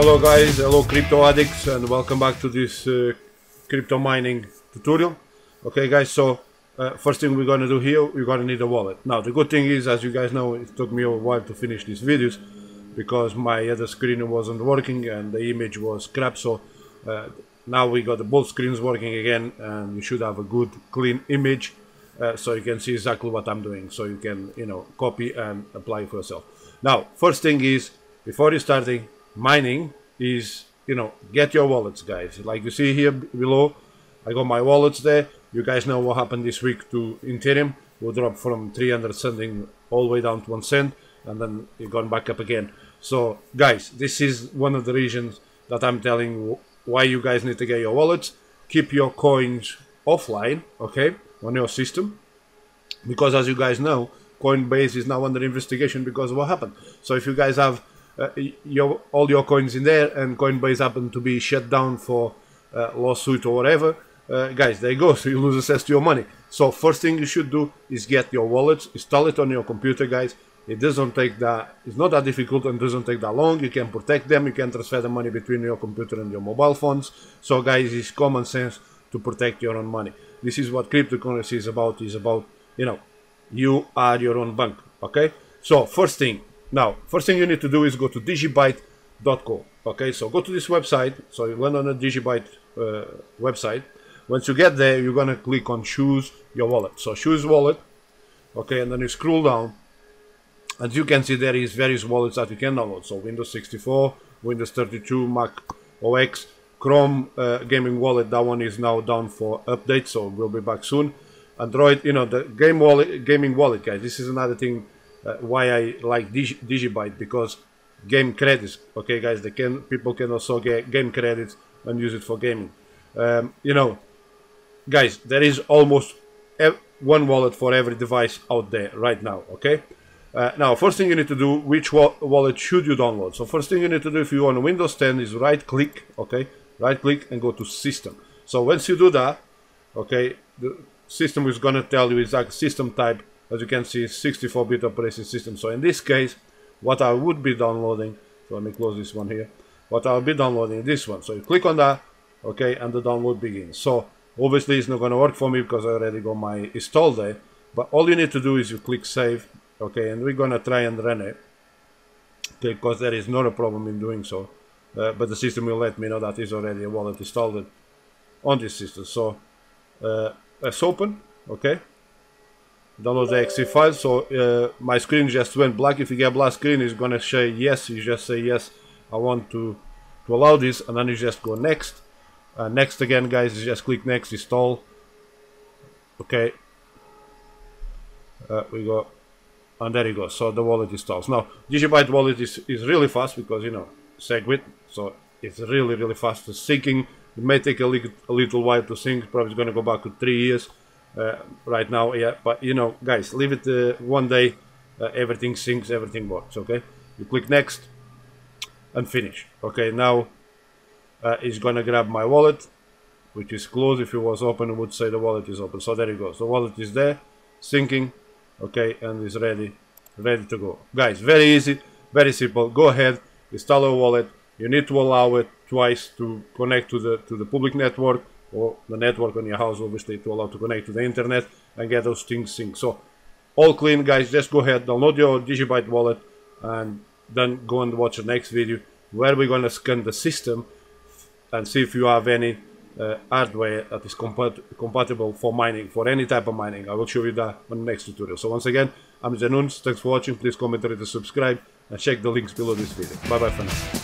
Hello guys, hello crypto addicts, and welcome back to this crypto mining tutorial. Okay guys, so first thing we're going to do here, we're going to need a wallet. Now the good thing is, as you guys know, it took me a while to finish these videos because my other screen wasn't working and the image was crap. So now we got both screens working again and you should have a good clean image, so you can see exactly what I'm doing, so you can, you know, copy and apply for yourself. Now first thing is, before you starting mining, is, you know, get your wallets, guys. Like you see here below, I got my wallets there. You guys know what happened this week to Ethereum. We dropped from 300 something all the way down to 1 cent, and then it gone back up again. So guys, this is one of the reasons that I'm telling you why you guys need to get your wallets. Keep your coins offline, okay, on your system, because as you guys know, Coinbase is now under investigation because of what happened. So if you guys have all your coins in there and Coinbase happened to be shut down for lawsuit or whatever, guys, there you go, so you lose access to your money. So first thing you should do is get your wallets, install it on your computer, guys. It doesn't take that, it's not that difficult and doesn't take that long. You can protect them, you can transfer the money between your computer and your mobile phones. So guys, it's common sense to protect your own money. This is what cryptocurrency is about, you know, you are your own bank, okay? So first thing, now, first thing you need to do is go to digibyte.co. Okay, so go to this website. So you land on a DigiByte website. Once you get there, you're gonna click on choose your wallet. So choose wallet. Okay, and then you scroll down, and you can see there is various wallets that you can download. So Windows 64, Windows 32, Mac OS, Chrome gaming wallet. That one is now down for update, so we'll be back soon. Android, you know, the gaming wallet, guys. This is another thing. Why I like DigiByte, because game credits, okay guys, people can also get game credits and use it for gaming. You know, guys, there is almost one wallet for every device out there right now, okay? Now first thing you need to do, which wallet should you download? So first thing you need to do if you want Windows 10 is right click, okay, right click and go to system. So once you do that, okay, the system is going to tell you exact system type. As you can see, 64-bit operating system. So in this case, what I would be downloading, so let me close this one here, what I'll be downloading is this one. So you click on that, okay, and the download begins. So obviously it's not going to work for me because I already got my install there, but all you need to do is you click save, okay, and we're going to try and run it, okay, because there is not a problem in doing so, but the system will let me know that is already a wallet installed on this system. So let's open, okay. Download the exe file. So my screen just went black. If you get black screen, it's gonna say yes. You just say yes, I want to allow this, and then you just go next. Next again, guys. You just click next, install. Okay. We go, and there you go. So the wallet installs. Now DigiByte wallet is really fast because, you know, SegWit. So it's really fast. The syncing, it may take a little while to sync. Probably gonna go back to 3 years. Right now, yeah, but you know, guys, leave it one day, everything syncs, everything works, okay? You click next and finish. Okay, now it's gonna grab my wallet, which is closed. If it was open, it would say the wallet is open. So there you go, so wallet is there, syncing, okay, and is ready to go. Guys, very easy, very simple. Go ahead, install a wallet. You need to allow it twice to connect to the public network, or the network on your house, obviously, to allow to connect to the internet and get those things synced. So all clean, guys. Just go ahead, download your DigiByte wallet, and then go and watch the next video where we're going to scan the system and see if you have any hardware that is compatible for mining, for any type of mining. I will show you that on the next tutorial. So once again, I'm Jose Nunes. Thanks for watching. Please comment, rate, subscribe, and check the links below this video. Bye bye for now.